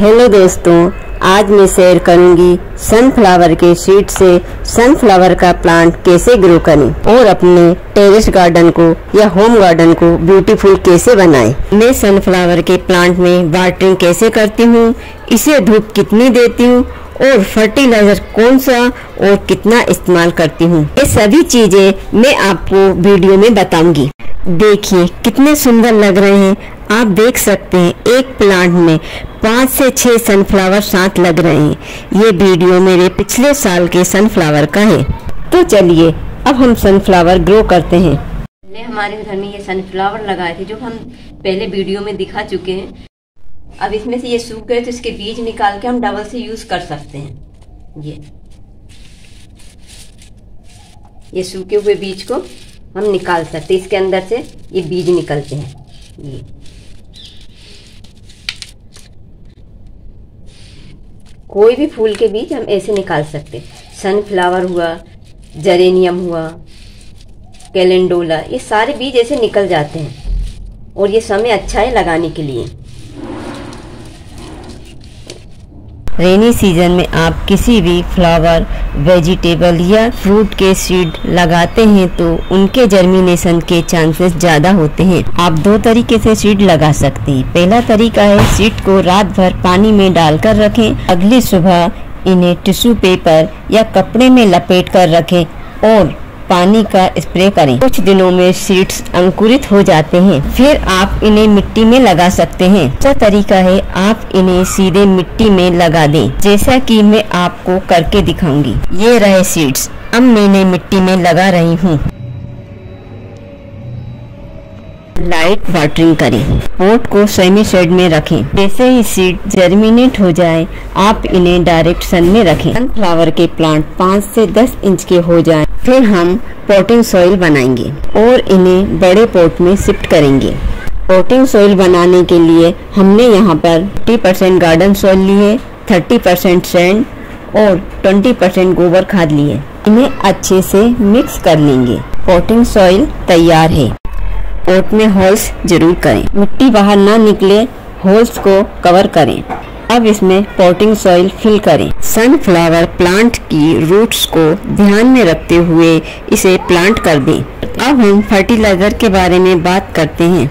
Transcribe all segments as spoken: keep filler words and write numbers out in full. Hello दोस्तों, आज मैं शेयर करूंगी सनफ्लावर के सीड से सनफ्लावर का प्लांट कैसे ग्रो करें और अपने टेरेस गार्डन को या होम गार्डन को ब्यूटीफुल कैसे बनाएं। मैं सनफ्लावर के प्लांट में वाटरिंग कैसे करती हूँ, इसे धूप कितनी देती हूँ और फर्टिलाइजर कौन सा और कितना इस्तेमाल करती हूँ, ये सभी चीजें मैं आपको वीडियो में बताऊंगी। देखिए कितने सुंदर लग रहे हैं। आप देख सकते हैं एक प्लांट में पाँच से छः सनफ्लावर साथ लग रहे हैं। ये वीडियो मेरे पिछले साल के सनफ्लावर का है। तो चलिए अब हम सनफ्लावर ग्रो करते हैं। पहले हमारे घर में ये सनफ्लावर लगाए थे जो हम पहले वीडियो में दिखा चुके हैं। अब इसमें से ये सूख गए तो इसके बीज निकाल के हम डबल से यूज कर सकते हैं। ये ये सूखे हुए बीज को हम निकाल सकते हैं। इसके अंदर से ये बीज निकलते हैं। ये कोई भी फूल के बीज हम ऐसे निकाल सकते। सनफ्लावर हुआ, जेरेनियम हुआ, कैलेंडोला, ये सारे बीज ऐसे निकल जाते हैं और ये समय अच्छा है लगाने के लिए। रेनी सीजन में आप किसी भी फ्लावर, वेजिटेबल या फ्रूट के सीड लगाते हैं तो उनके जर्मिनेशन के चांसेस ज़्यादा होते हैं। आप दो तरीके से सीड लगा सकते हैं। पहला तरीका है सीड को रात भर पानी में डालकर रखें, अगली सुबह इन्हें टिश्यू पेपर या कपड़े में लपेट कर रखें और पानी का स्प्रे करें। कुछ दिनों में सीड्स अंकुरित हो जाते हैं। फिर आप इन्हें मिट्टी में लगा सकते हैं। दूसरा तरीका है आप इन्हें सीधे मिट्टी में लगा दें, जैसा कि मैं आपको करके दिखाऊंगी। ये रहे सीड्स, अब मैं इन्हें मिट्टी में लगा रही हूँ। लाइट वाटरिंग करें। पॉट को सेमी शेड में रखें। जैसे ही सीड जर्मिनेट हो जाए आप इन्हें डायरेक्ट सन में रखें। सनफ्लावर के प्लांट पाँच से दस इंच के हो जाए फिर हम पॉटिंग सॉइल बनाएंगे और इन्हें बड़े पॉट में शिफ्ट करेंगे। पॉटिंग सॉइल बनाने के लिए हमने यहाँ पर पचास परसेंट गार्डन सॉइल ली है, तीस परसेंट सैंड और बीस परसेंट गोबर खाद ली है। इन्हें अच्छे से मिक्स कर लेंगे। पॉटिंग सॉइल तैयार है। पॉट में होल्स जरूर करें, मिट्टी बाहर ना निकले, होल्स को कवर करें। अब इसमें पॉटिंग सॉइल फिल करें। सनफ्लावर प्लांट की रूट्स को ध्यान में रखते हुए इसे प्लांट कर दें। अब हम फर्टिलाइजर के बारे में बात करते हैं।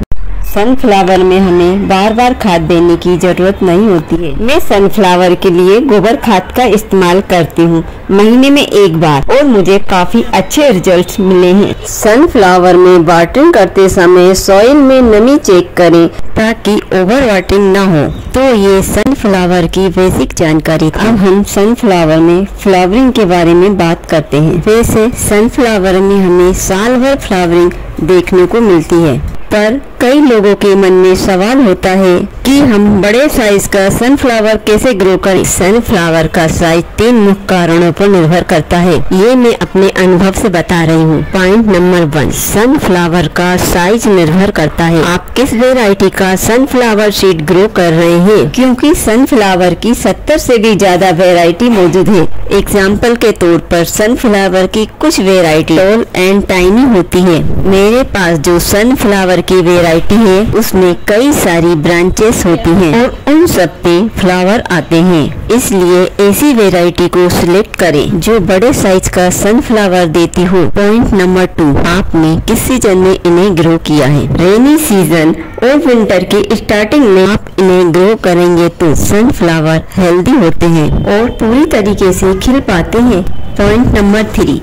सनफ्लावर में हमें बार बार खाद देने की जरूरत नहीं होती है। मैं सनफ्लावर के लिए गोबर खाद का इस्तेमाल करती हूँ महीने में एक बार और मुझे काफी अच्छे रिजल्ट्स मिले हैं। सनफ्लावर में वाटरिंग करते समय सॉइल में नमी चेक करें ताकि ओवर वाटरिंग ना हो। तो ये सनफ्लावर की बेसिक जानकारी थी। अब हम सनफ्लावर में फ्लावरिंग के बारे में बात करते हैं। वैसे सनफ्लावर में हमें साल भर फ्लावरिंग देखने को मिलती है, पर कई लोगों के मन में सवाल होता है कि हम बड़े साइज का सनफ्लावर कैसे ग्रो करें। सनफ्लावर का साइज तीन मुख्य कारणों पर निर्भर करता है। ये मैं अपने अनुभव से बता रही हूँ। पॉइंट नंबर वन, सनफ्लावर का साइज निर्भर करता है आप किस वेराइटी का सनफ्लावर सीड ग्रो कर रहे हैं, क्योंकि सनफ्लावर की सत्तर से भी ज्यादा वेराइटी मौजूद है। एग्जाम्पल के तौर पर सनफ्लावर की कुछ वेराइटी टॉल एंड टाइनी होती है। मेरे पास जो सनफ्लावर की वेराइटी है उसमें कई सारी ब्रांचेस होती हैं और उन सब पे फ्लावर आते हैं। इसलिए ऐसी वेराइटी को सिलेक्ट करें जो बड़े साइज का सनफ्लावर देती हो। पॉइंट नंबर टू, आपने किस सीजन में इन्हें ग्रो किया है। रेनी सीजन और विंटर के स्टार्टिंग में आप इन्हें ग्रो करेंगे तो सनफ्लावर हेल्दी होते हैं और पूरी तरीके से खिल पाते हैं। पॉइंट नंबर थ्री,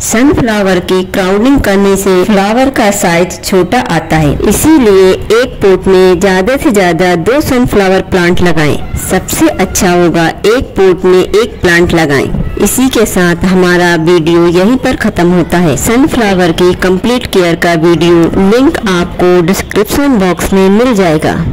सनफ्लावर की क्राउडिंग करने से फ्लावर का साइज छोटा आता है, इसीलिए एक पॉट में ज्यादा से ज्यादा दो सनफ्लावर प्लांट लगाएं। सबसे अच्छा होगा एक पॉट में एक प्लांट लगाएं। इसी के साथ हमारा वीडियो यहीं पर खत्म होता है। सनफ्लावर की कंप्लीट केयर का वीडियो लिंक आपको डिस्क्रिप्शन बॉक्स में मिल जाएगा।